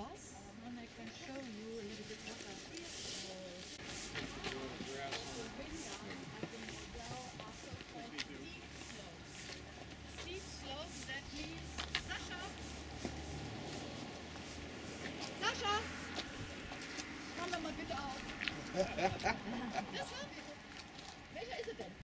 bus, and I can show you a little bit what I feel. Steep slope, that means Sasha! Sasha! Komm doch mal bitte auf! Das